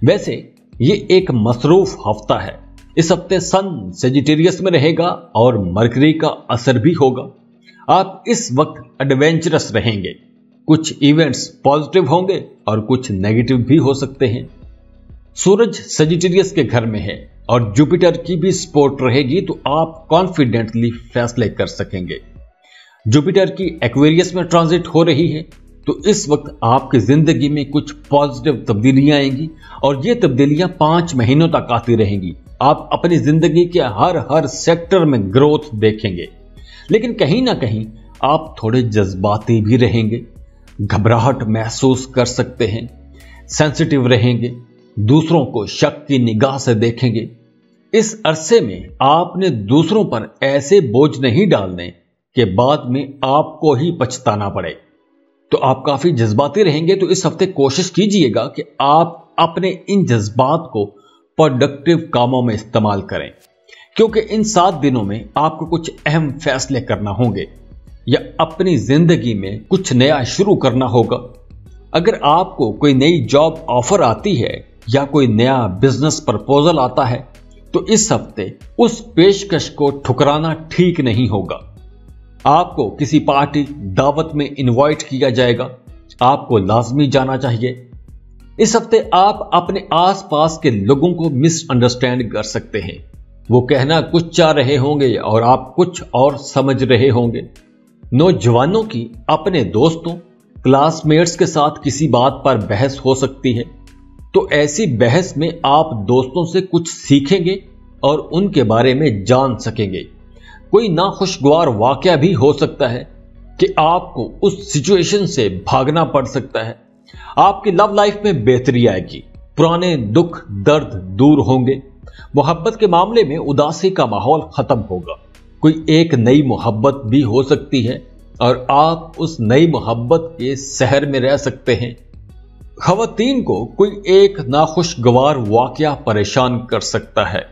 वैसे ये एक मसरूफ हफ्ता है। इस हफ्ते सन सजिटेरियस में रहेगा और मरकरी का असर भी होगा। आप इस वक्त एडवेंचरस रहेंगे, कुछ इवेंट्स पॉजिटिव होंगे और कुछ नेगेटिव भी हो सकते हैं। सूरज सजिटेरियस के घर में है और जुपिटर की भी सपोर्ट रहेगी, तो आप कॉन्फिडेंटली फैसले कर सकेंगे। जुपिटर की एक्वेरियस में ट्रांजिट हो रही है, तो इस वक्त आपकी जिंदगी में कुछ पॉजिटिव तब्दीलियां आएंगी और ये तब्दीलियां पांच महीनों तक आती रहेंगी। आप अपनी जिंदगी के हर हर सेक्टर में ग्रोथ देखेंगे, लेकिन कहीं ना कहीं आप थोड़े जज्बाती भी रहेंगे, घबराहट महसूस कर सकते हैं, सेंसिटिव रहेंगे, दूसरों को शक की निगाह से देखेंगे। इस अरसे में आपने दूसरों पर ऐसे बोझ नहीं डालने के बाद में आपको ही पछताना पड़े। तो आप काफी जज्बाती रहेंगे, तो इस हफ्ते कोशिश कीजिएगा कि आप अपने इन जज्बात को प्रोडक्टिव कामों में इस्तेमाल करें, क्योंकि इन सात दिनों में आपको कुछ अहम फैसले करना होंगे या अपनी जिंदगी में कुछ नया शुरू करना होगा। अगर आपको कोई नई जॉब ऑफर आती है या कोई नया बिजनेस प्रपोजल आता है, तो इस हफ्ते उस पेशकश को ठुकराना ठीक नहीं होगा। आपको किसी पार्टी दावत में इनवाइट किया जाएगा, आपको लाजमी जाना चाहिए। इस हफ्ते आप अपने आसपास के लोगों को मिसअंडरस्टैंड कर सकते हैं। वो कहना कुछ चाह रहे होंगे और आप कुछ और समझ रहे होंगे। नौजवानों की अपने दोस्तों, क्लासमेट्स के साथ किसी बात पर बहस हो सकती है, तो ऐसी बहस में आप दोस्तों से कुछ सीखेंगे और उनके बारे में जान सकेंगे। कोई नाखुशगवार वाकया भी हो सकता है कि आपको उस सिचुएशन से भागना पड़ सकता है। आपकी लव लाइफ में बेहतरी आएगी, पुराने दुख दर्द दूर होंगे। मोहब्बत के मामले में उदासी का माहौल खत्म होगा। कोई एक नई मोहब्बत भी हो सकती है और आप उस नई मोहब्बत के शहर में रह सकते हैं। खवातीन को कोई एक नाखुशगवार वाकया परेशान कर सकता है।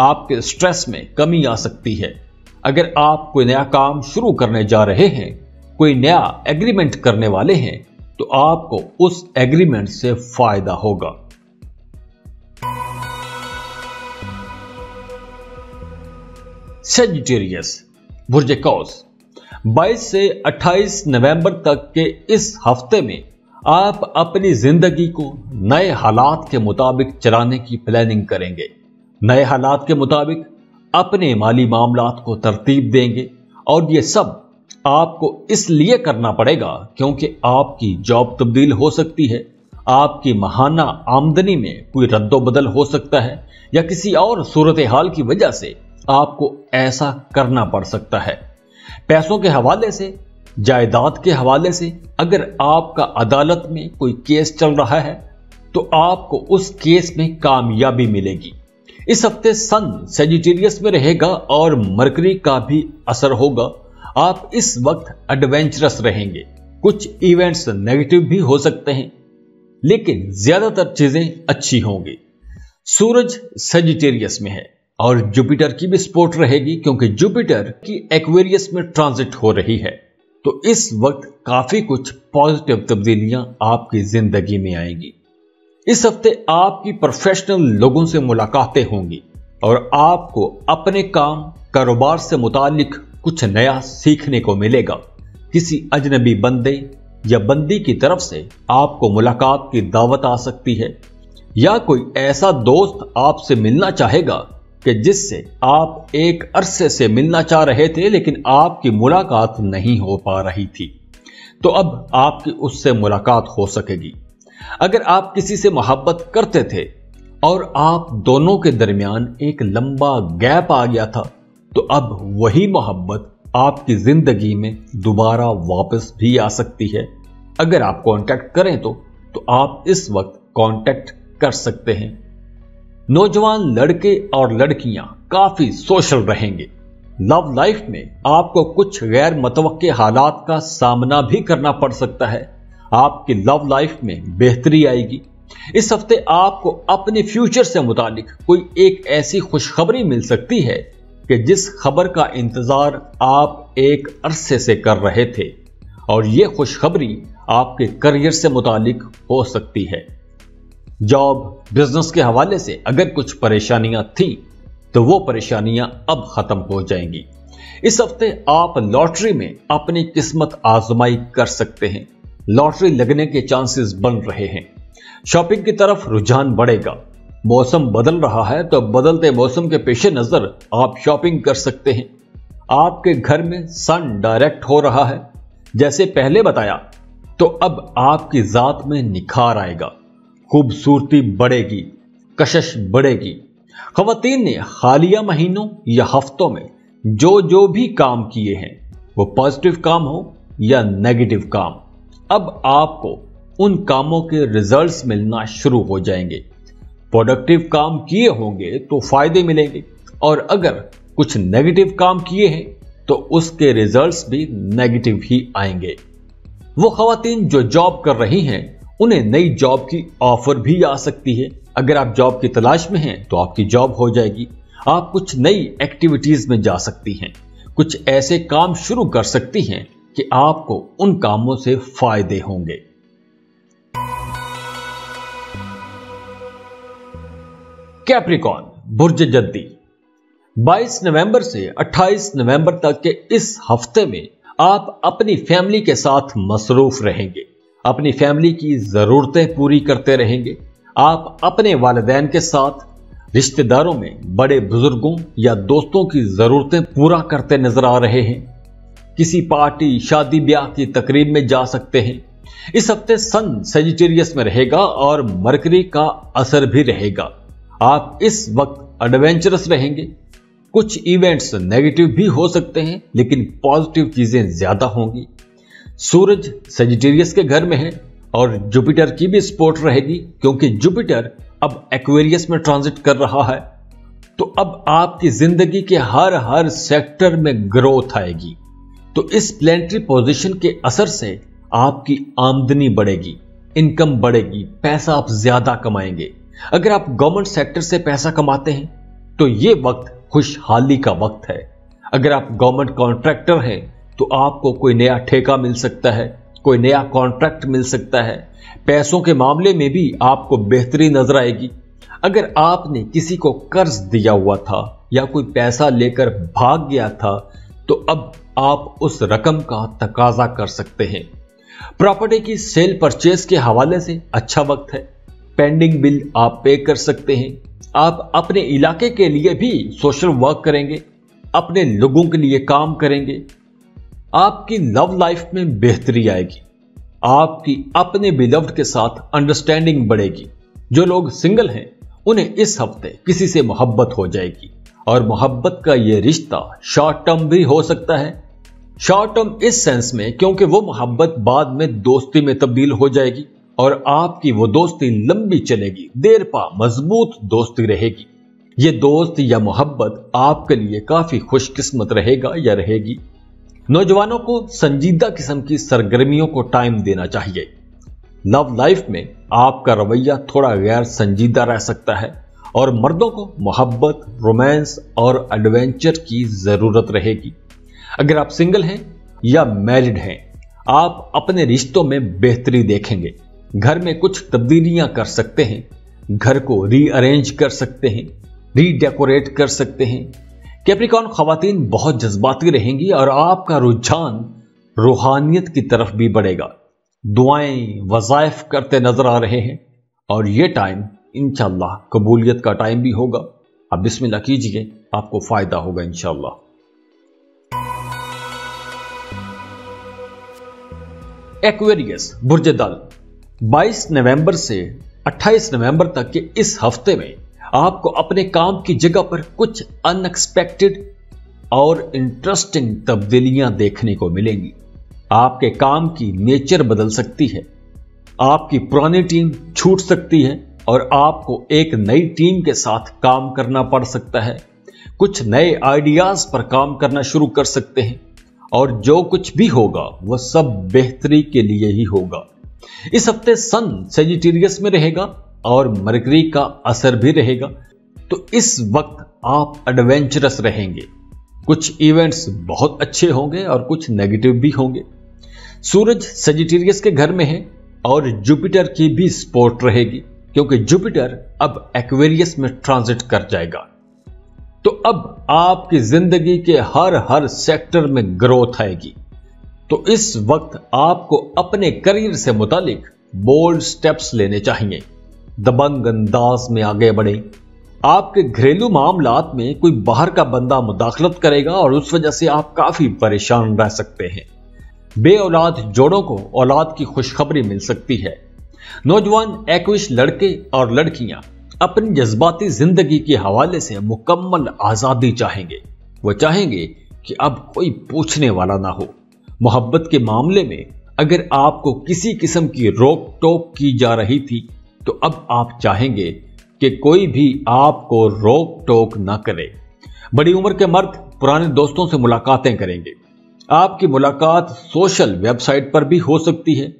आपके स्ट्रेस में कमी आ सकती है। अगर आप कोई नया काम शुरू करने जा रहे हैं, कोई नया एग्रीमेंट करने वाले हैं, तो आपको उस एग्रीमेंट से फायदा होगा। सजिटेरियस बुर्ज कौस, बाईस से अट्ठाईस नवंबर तक के इस हफ्ते में आप अपनी जिंदगी को नए हालात के मुताबिक चलाने की प्लानिंग करेंगे। नए हालात के मुताबिक अपने माली मामलात को तरतीब देंगे और ये सब आपको इसलिए करना पड़ेगा क्योंकि आपकी जॉब तब्दील हो सकती है, आपकी माहाना आमदनी में कोई रद्दोबदल हो सकता है या किसी और सूरत हाल की वजह से आपको ऐसा करना पड़ सकता है। पैसों के हवाले से, जायदाद के हवाले से अगर आपका अदालत में कोई केस चल रहा है, तो आपको उस केस में कामयाबी मिलेगी। इस हफ्ते सन सजिटेरियस में रहेगा और मरकरी का भी असर होगा। आप इस वक्त एडवेंचरस रहेंगे, कुछ इवेंट्स नेगेटिव भी हो सकते हैं, लेकिन ज्यादातर चीजें अच्छी होंगी। सूरज सजिटेरियस में है और जुपिटर की भी सपोर्ट रहेगी, क्योंकि जुपिटर की एक्वेरियस में ट्रांजिट हो रही है, तो इस वक्त काफी कुछ पॉजिटिव तब्दीलियां आपकी जिंदगी में आएंगी। इस हफ्ते आपकी प्रोफेशनल लोगों से मुलाकातें होंगी और आपको अपने काम, कारोबार से मुतालिक कुछ नया सीखने को मिलेगा। किसी अजनबी बंदे या बंदी की तरफ से आपको मुलाकात की दावत आ सकती है या कोई ऐसा दोस्त आपसे मिलना चाहेगा कि जिससे आप एक अरसे से मिलना चाह रहे थे लेकिन आपकी मुलाकात नहीं हो पा रही थी, तो अब आपकी उससे मुलाकात हो सकेगी। अगर आप किसी से मोहब्बत करते थे और आप दोनों के दरमियान एक लंबा गैप आ गया था, तो अब वही मोहब्बत आपकी जिंदगी में दोबारा वापस भी आ सकती है। अगर आप कांटेक्ट करें तो, तो आप इस वक्त कांटेक्ट कर सकते हैं। नौजवान लड़के और लड़कियां काफी सोशल रहेंगे। लव लाइफ में आपको कुछ गैर मुतवक्के हालात का सामना भी करना पड़ सकता है। आपकी लव लाइफ में बेहतरी आएगी। इस हफ्ते आपको अपने फ्यूचर से मुतालिक कोई एक ऐसी खुशखबरी मिल सकती है कि जिस खबर का इंतजार आप एक अरसे से कर रहे थे, और ये खुशखबरी आपके करियर से मुतालिक हो सकती है। जॉब, बिजनेस के हवाले से अगर कुछ परेशानियां थी तो वो परेशानियां अब खत्म हो जाएंगी। इस हफ्ते आप लॉटरी में अपनी किस्मत आजमाई कर सकते हैं। लॉटरी लगने के चांसेस बन रहे हैं। शॉपिंग की तरफ रुझान बढ़ेगा। मौसम बदल रहा है तो बदलते मौसम के पेश नजर आप शॉपिंग कर सकते हैं। आपके घर में सन डायरेक्ट हो रहा है, जैसे पहले बताया, तो अब आपकी जात में निखार आएगा। खूबसूरती बढ़ेगी, कशिश बढ़ेगी। खवातीन ने हालिया महीनों या हफ्तों में जो जो भी काम किए हैं, वो पॉजिटिव काम हो या नेगेटिव काम, अब आपको उन कामों के रिजल्ट्स मिलना शुरू हो जाएंगे। प्रोडक्टिव काम किए होंगे तो फायदे मिलेंगे, और अगर कुछ नेगेटिव काम किए हैं तो उसके रिजल्ट्स भी नेगेटिव ही आएंगे। वो खवातीन जो जॉब कर रही हैं उन्हें नई जॉब की ऑफर भी आ सकती है। अगर आप जॉब की तलाश में हैं तो आपकी जॉब हो जाएगी। आप कुछ नई एक्टिविटीज में जा सकती हैं, कुछ ऐसे काम शुरू कर सकती हैं कि आपको उन कामों से फायदे होंगे। कैप्रिकॉन बुर्ज जद्दी, बाईस नवंबर से अट्ठाईस नवंबर तक के इस हफ्ते में आप अपनी फैमिली के साथ मसरूफ रहेंगे। अपनी फैमिली की ज़रूरतें पूरी करते रहेंगे। आप अपने वालिदैन के साथ, रिश्तेदारों में बड़े बुजुर्गों या दोस्तों की ज़रूरतें पूरा करते नजर आ रहे हैं। किसी पार्टी, शादी ब्याह की तकरीब में जा सकते हैं। इस हफ्ते सन सजिटेरियस में रहेगा और मरकरी का असर भी रहेगा। आप इस वक्त एडवेंचरस रहेंगे। कुछ इवेंट्स नेगेटिव भी हो सकते हैं, लेकिन पॉजिटिव चीज़ें ज़्यादा होंगी। सूरज सजिटेरियस के घर में है और जुपिटर की भी सपोर्ट रहेगी, क्योंकि जुपिटर अब एक्वेरियस में ट्रांजिट कर रहा है। तो अब आपकी जिंदगी के हर हर सेक्टर में ग्रोथ आएगी। तो इस प्लैनेटरी पोजीशन के असर से आपकी आमदनी बढ़ेगी, इनकम बढ़ेगी, पैसा आप ज्यादा कमाएंगे। अगर आप गवर्नमेंट सेक्टर से पैसा कमाते हैं तो ये वक्त खुशहाली का वक्त है। अगर आप गवर्नमेंट कॉन्ट्रैक्टर हैं तो आपको कोई नया ठेका मिल सकता है, कोई नया कॉन्ट्रैक्ट मिल सकता है। पैसों के मामले में भी आपको बेहतरी नजर आएगी। अगर आपने किसी को कर्ज दिया हुआ था या कोई पैसा लेकर भाग गया था तो अब आप उस रकम का तकाजा कर सकते हैं। प्रॉपर्टी की सेल परचेज के हवाले से अच्छा वक्त है। पेंडिंग बिल आप पे कर सकते हैं। आप अपने इलाके के लिए भी सोशल वर्क करेंगे, अपने लोगों के लिए काम करेंगे। आपकी लव लाइफ में बेहतरी आएगी। आपकी अपने बिलव्ड के साथ अंडरस्टैंडिंग बढ़ेगी। जो लोग सिंगल हैं उन्हें इस हफ्ते किसी से मोहब्बत हो जाएगी, और मोहब्बत का यह रिश्ता शॉर्ट टर्म भी हो सकता है। शॉर्ट टर्म इस सेंस में क्योंकि वो मोहब्बत बाद में दोस्ती में तब्दील हो जाएगी, और आपकी वो दोस्ती लंबी चलेगी, देरपा मजबूत दोस्ती रहेगी। ये दोस्त या मोहब्बत आपके लिए काफी खुशकिस्मत रहेगा या रहेगी। नौजवानों को संजीदा किस्म की सरगर्मियों को टाइम देना चाहिए। लव लाइफ में आपका रवैया थोड़ा गैर संजीदा रह सकता है, और मर्दों को मोहब्बत, रोमांस और एडवेंचर की जरूरत रहेगी। अगर आप सिंगल हैं या मैरिड हैं, आप अपने रिश्तों में बेहतरी देखेंगे। घर में कुछ तब्दीलियां कर सकते हैं। घर को रीअरेंज कर सकते हैं, रीडेकोरेट कर सकते हैं। कैप्रिकॉन खवातीन बहुत जज्बाती रहेंगी और आपका रुझान रूहानियत की तरफ भी बढ़ेगा। दुआएं वज़ाइफ करते नजर आ रहे हैं और ये टाइम इंशाल्लाह कबूलियत का टाइम भी होगा। अब बिस्मिल्लाह कीजिए, आपको फायदा होगा इंशाल्लाह। एक्वेरियस बुर्ज दल बाईस नवंबर से अट्ठाईस नवंबर तक के इस हफ्ते में आपको अपने काम की जगह पर कुछ अनएक्सपेक्टेड और इंटरेस्टिंग तब्दीलियां देखने को मिलेंगी। आपके काम की नेचर बदल सकती है, आपकी पुरानी टीम छूट सकती है और आपको एक नई टीम के साथ काम करना पड़ सकता है। कुछ नए आइडियाज पर काम करना शुरू कर सकते हैं और जो कुछ भी होगा वह सब बेहतरी के लिए ही होगा। इस हफ्ते सन सजिटेरियस में रहेगा और मरकरी का असर भी रहेगा, तो इस वक्त आप एडवेंचरस रहेंगे। कुछ इवेंट्स बहुत अच्छे होंगे और कुछ नेगेटिव भी होंगे। सूरज सजिटेरियस के घर में है और जुपिटर की भी सपोर्ट रहेगी, क्योंकि जुपिटर अब एक्वेरियस में ट्रांजिट कर जाएगा। तो अब आपकी जिंदगी के हर हर सेक्टर में ग्रोथ आएगी। तो इस वक्त आपको अपने करियर से मुतालिक बोल्ड स्टेप्स लेने चाहिए, दबंग अंदाज में आगे बढ़ें। आपके घरेलू मामलात में कोई बाहर का बंदा मुदाखलत करेगा और उस वजह से आप काफी परेशान रह सकते हैं। बे औलाद जोड़ों को औलाद की खुशखबरी मिल सकती है। नौजवान एक्विश लड़के और लड़कियां अपनी जज्बाती जिंदगी के हवाले से मुकम्मल आज़ादी चाहेंगे। वह चाहेंगे कि अब कोई पूछने वाला ना हो। मोहब्बत के मामले में अगर आपको किसी किस्म की रोक टोक की जा रही थी, तो अब आप चाहेंगे कि कोई भी आपको रोक टोक ना करे। बड़ी उम्र के मर्द पुराने दोस्तों से मुलाकातें करेंगे। आपकी मुलाकात सोशल वेबसाइट पर भी हो सकती है।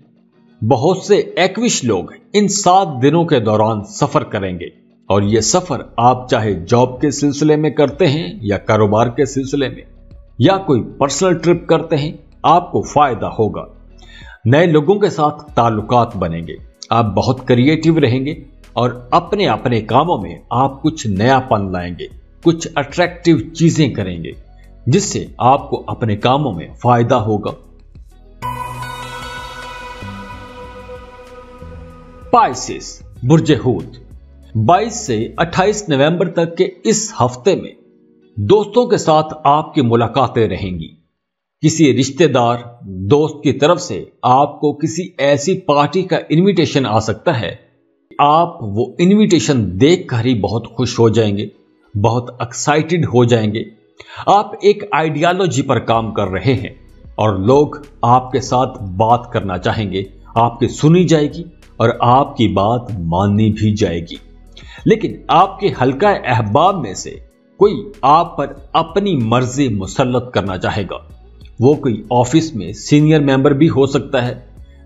बहुत से एक्विश लोग इन सात दिनों के दौरान सफर करेंगे और यह सफर आप चाहे जॉब के सिलसिले में करते हैं या कारोबार के सिलसिले में या कोई पर्सनल ट्रिप करते हैं, आपको फायदा होगा। नए लोगों के साथ ताल्लुकात बनेंगे। आप बहुत क्रिएटिव रहेंगे और अपने अपने कामों में आप कुछ नयापन लाएंगे, कुछ अट्रैक्टिव चीजें करेंगे जिससे आपको अपने कामों में फायदा होगा। पाइसिस बुर्जेहूद बाईस से अट्ठाईस नवंबर तक के इस हफ्ते में दोस्तों के साथ आपकी मुलाकातें रहेंगी। किसी रिश्तेदार दोस्त की तरफ से आपको किसी ऐसी पार्टी का इनविटेशन आ सकता है, आप वो इनविटेशन देखकर ही बहुत खुश हो जाएंगे, बहुत एक्साइटेड हो जाएंगे। आप एक आइडियोलॉजी पर काम कर रहे हैं और लोग आपके साथ बात करना चाहेंगे। आपकी सुनी जाएगी और आपकी बात माननी भी जाएगी, लेकिन आपके हल्का अहबाब में से कोई आप पर अपनी मर्जी मुसल्लत करना चाहेगा। वो कोई ऑफिस में सीनियर मेंबर भी हो सकता है,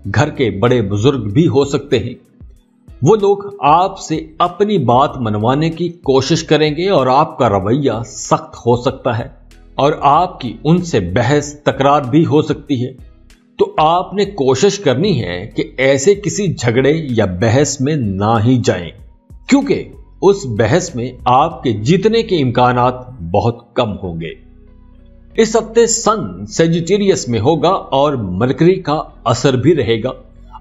घर के बड़े बुजुर्ग भी हो सकते हैं। वो लोग आपसे अपनी बात मनवाने की कोशिश करेंगे और आपका रवैया सख्त हो सकता है और आपकी उनसे बहस तकरार भी हो सकती है। तो आपने कोशिश करनी है कि ऐसे किसी झगड़े या बहस में ना ही जाएं, क्योंकि उस बहस में आपके जीतने के इम्कानात बहुत कम होंगे। इस हफ्ते सन सजिटेरियस में होगा और मरकरी का असर भी रहेगा।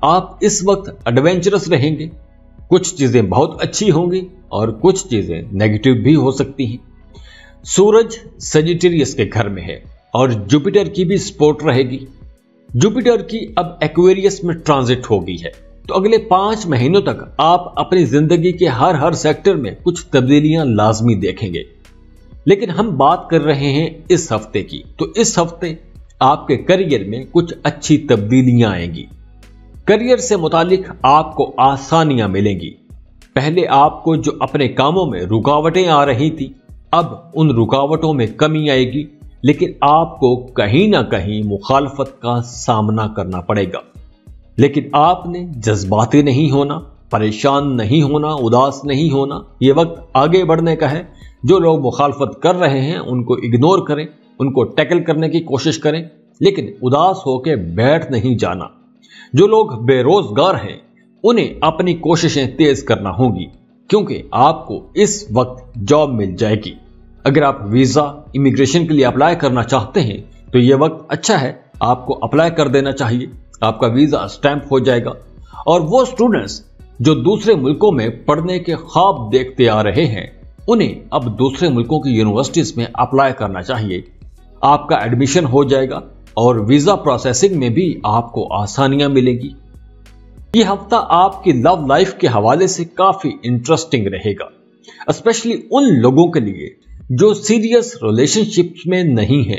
आप इस वक्त एडवेंचरस रहेंगे। कुछ चीजें बहुत अच्छी होंगी और कुछ चीजें नेगेटिव भी हो सकती हैं। सूरज सजिटेरियस के घर में है और जुपिटर की भी सपोर्ट रहेगी। जुपिटर की अब एक्वेरियस में ट्रांजिट हो गई है, तो अगले पांच महीनों तक आप अपनी जिंदगी के हर हर सेक्टर में कुछ तब्दीलियां लाजमी देखेंगे। लेकिन हम बात कर रहे हैं इस हफ्ते की, तो इस हफ्ते आपके करियर में कुछ अच्छी तब्दीलियां आएंगी। करियर से मुतालिक आपको आसानियां मिलेंगी। पहले आपको जो अपने कामों में रुकावटें आ रही थी, अब उन रुकावटों में कमी आएगी, लेकिन आपको कहीं ना कहीं मुखालफत का सामना करना पड़ेगा। लेकिन आपने जज्बाती नहीं होना, परेशान नहीं होना, उदास नहीं होना। ये वक्त आगे बढ़ने का है। जो लोग मुखालफत कर रहे हैं उनको इग्नोर करें, उनको टैकल करने की कोशिश करें, लेकिन उदास होकर बैठ नहीं जाना। जो लोग बेरोजगार हैं उन्हें अपनी कोशिशें तेज करना होंगी, क्योंकि आपको इस वक्त जॉब मिल जाएगी। अगर आप वीज़ा इमिग्रेशन के लिए अप्लाई करना चाहते हैं तो ये वक्त अच्छा है, आपको अप्लाई कर देना चाहिए। आपका वीज़ा स्टैंप हो जाएगा। और वो स्टूडेंट्स जो दूसरे मुल्कों में पढ़ने के ख्वाब देखते आ रहे हैं उन्हें अब दूसरे मुल्कों की यूनिवर्सिटीज़ में अप्लाई करना चाहिए। आपका एडमिशन हो जाएगा और वीज़ा प्रोसेसिंग में भी आपको आसानियाँ मिलेंगी। ये हफ्ता आपकी लव लाइफ के हवाले से काफ़ी इंटरेस्टिंग रहेगा, स्पेशली उन लोगों के लिए जो सीरियस रिलेशनशिप्स में नहीं है।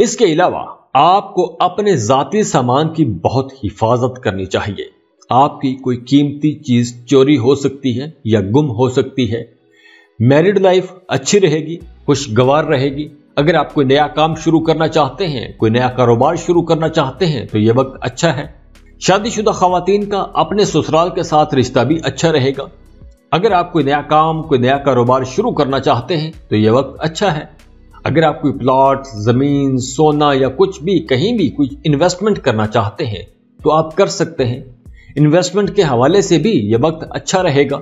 इसके अलावा आपको अपने जाती सामान की बहुत हिफाजत करनी चाहिए। आपकी कोई कीमती चीज़ चोरी हो सकती है या गुम हो सकती है। मैरिड लाइफ अच्छी रहेगी, खुशगवार रहेगी। अगर आप कोई नया काम शुरू करना चाहते हैं, कोई नया कारोबार शुरू करना चाहते हैं तो यह वक्त अच्छा है। शादीशुदा खवातीन का अपने ससुराल के साथ रिश्ता भी अच्छा रहेगा। अगर आप कोई नया काम, कोई नया कारोबार शुरू करना चाहते हैं तो यह वक्त अच्छा है। अगर आप कोई प्लॉट, ज़मीन, सोना या कुछ भी कहीं भी कुछ इन्वेस्टमेंट करना चाहते हैं तो आप कर सकते हैं। इन्वेस्टमेंट के हवाले से भी यह वक्त अच्छा रहेगा,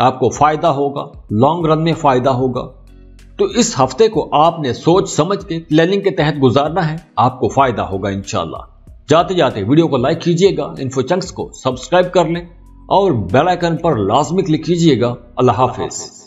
आपको फ़ायदा होगा, लॉन्ग रन में फ़ायदा होगा। तो इस हफ्ते को आपने सोच समझ के प्लानिंग के तहत गुजारना है, आपको फ़ायदा होगा इंशाल्लाह। जाते जाते वीडियो को लाइक कीजिएगा, इन्फो चंक्स को सब्सक्राइब कर लें और बेल आइकन पर लाजमी क्लिक कीजिएगा। अल्लाह हाफिज़।